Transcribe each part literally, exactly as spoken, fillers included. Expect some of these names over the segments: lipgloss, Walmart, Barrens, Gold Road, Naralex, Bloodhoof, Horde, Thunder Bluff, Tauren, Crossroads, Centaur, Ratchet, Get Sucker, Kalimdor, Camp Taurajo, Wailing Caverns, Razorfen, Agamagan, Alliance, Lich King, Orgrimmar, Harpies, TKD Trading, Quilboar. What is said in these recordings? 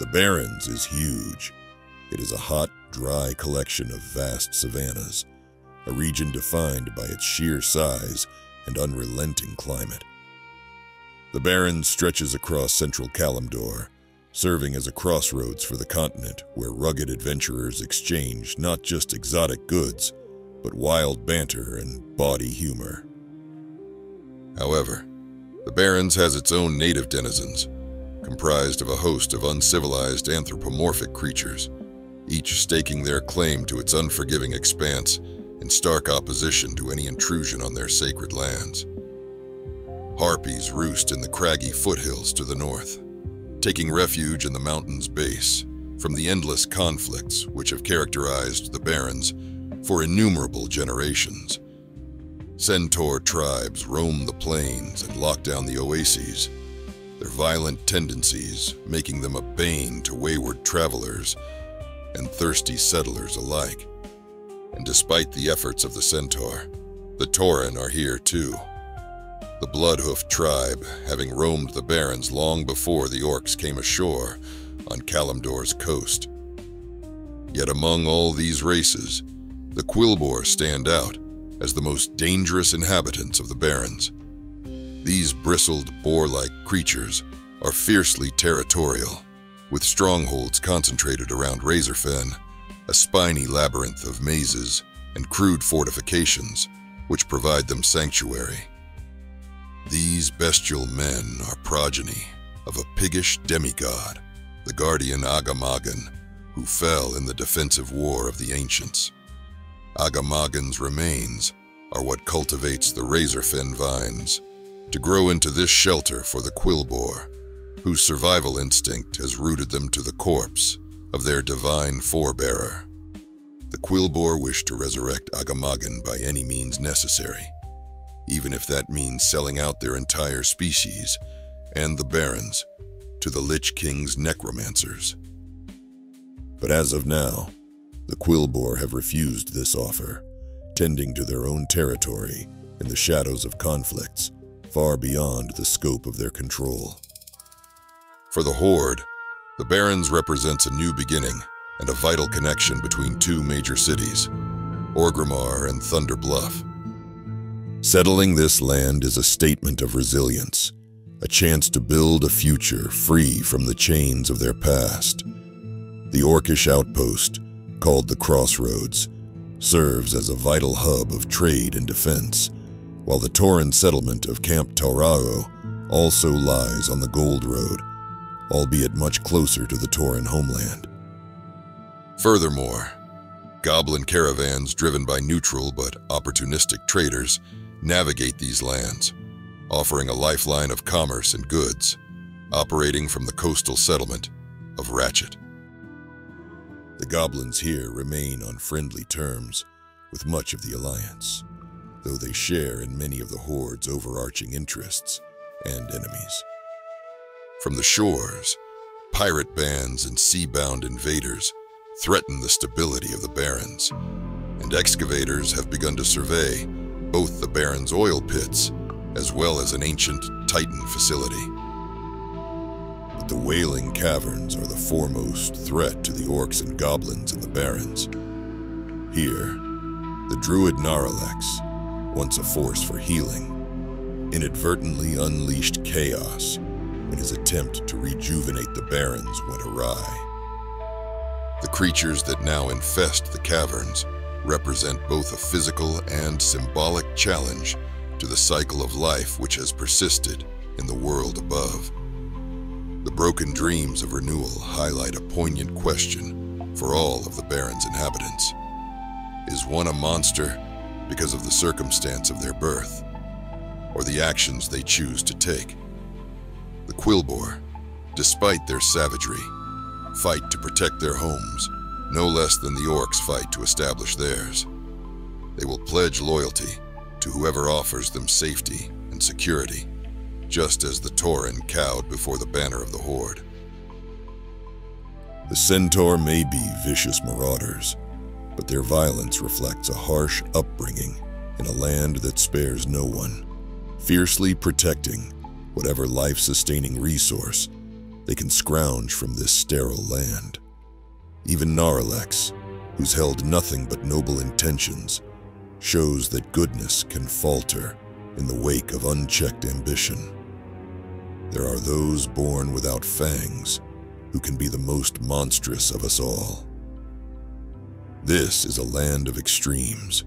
The Barrens is huge. It is a hot, dry collection of vast savannas, a region defined by its sheer size and unrelenting climate. The Barrens stretches across central Kalimdor, serving as a crossroads for the continent where rugged adventurers exchange not just exotic goods, but wild banter and bawdy humor. However, the Barrens has its own native denizens, comprised of a host of uncivilized anthropomorphic creatures, each staking their claim to its unforgiving expanse in stark opposition to any intrusion on their sacred lands. Harpies roost in the craggy foothills to the north, taking refuge in the mountain's base from the endless conflicts which have characterized the Barrens for innumerable generations. Centaur tribes roam the plains and lock down the oases, their violent tendencies making them a bane to wayward travelers and thirsty settlers alike. And despite the efforts of the Centaur, the Tauren are here too. The Bloodhoof tribe, having roamed the Barrens long before the orcs came ashore on Kalimdor's coast. Yet among all these races, the Quilboar stand out as the most dangerous inhabitants of the Barrens. These bristled, boar-like creatures are fiercely territorial, with strongholds concentrated around Razorfen, a spiny labyrinth of mazes and crude fortifications which provide them sanctuary. These bestial men are progeny of a piggish demigod, the guardian Agamagan, who fell in the defensive war of the ancients. Agamagan's remains are what cultivates the Razorfen vines to grow into this shelter for the Quilboar, whose survival instinct has rooted them to the corpse of their divine forebearer. The Quilboar wish to resurrect Agamagan by any means necessary, even if that means selling out their entire species and the Barrens to the Lich King's necromancers. But as of now, the Quilboar have refused this offer, tending to their own territory in the shadows of conflicts far beyond the scope of their control. For the Horde, the Barrens represents a new beginning and a vital connection between two major cities, Orgrimmar and Thunder Bluff. Settling this land is a statement of resilience, a chance to build a future free from the chains of their past. The orcish outpost, called the Crossroads, serves as a vital hub of trade and defense, while the Tauren settlement of Camp Taurajo also lies on the Gold Road, albeit much closer to the Tauren homeland. Furthermore, goblin caravans driven by neutral but opportunistic traders navigate these lands, offering a lifeline of commerce and goods, operating from the coastal settlement of Ratchet. The goblins here remain on friendly terms with much of the Alliance, though they share in many of the Horde's overarching interests and enemies. From the shores, pirate bands and sea-bound invaders threaten the stability of the Barrens, and excavators have begun to survey both the Barrens' oil pits as well as an ancient Titan facility. But the Wailing Caverns are the foremost threat to the orcs and goblins in the Barrens. Here, the druid Naralex, once a force for healing, inadvertently unleashed chaos when his attempt to rejuvenate the Barrens went awry. The creatures that now infest the caverns represent both a physical and symbolic challenge to the cycle of life which has persisted in the world above. The broken dreams of renewal highlight a poignant question for all of the Barrens' inhabitants. Is one a monster because of the circumstance of their birth, or the actions they choose to take? The Quilboar, despite their savagery, fight to protect their homes, no less than the orcs fight to establish theirs. They will pledge loyalty to whoever offers them safety and security, just as the Tauren cowed before the banner of the Horde. The Centaur may be vicious marauders, but their violence reflects a harsh upbringing in a land that spares no one, fiercely protecting whatever life-sustaining resource they can scrounge from this sterile land. Even Naralex, who's held nothing but noble intentions, shows that goodness can falter in the wake of unchecked ambition. There are those born without fangs who can be the most monstrous of us all. This is a land of extremes,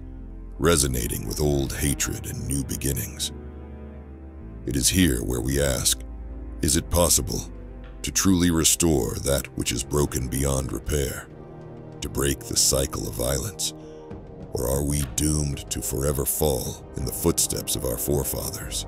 resonating with old hatred and new beginnings. It is here where we ask, is it possible to truly restore that which is broken beyond repair, to break the cycle of violence, or are we doomed to forever fall in the footsteps of our forefathers?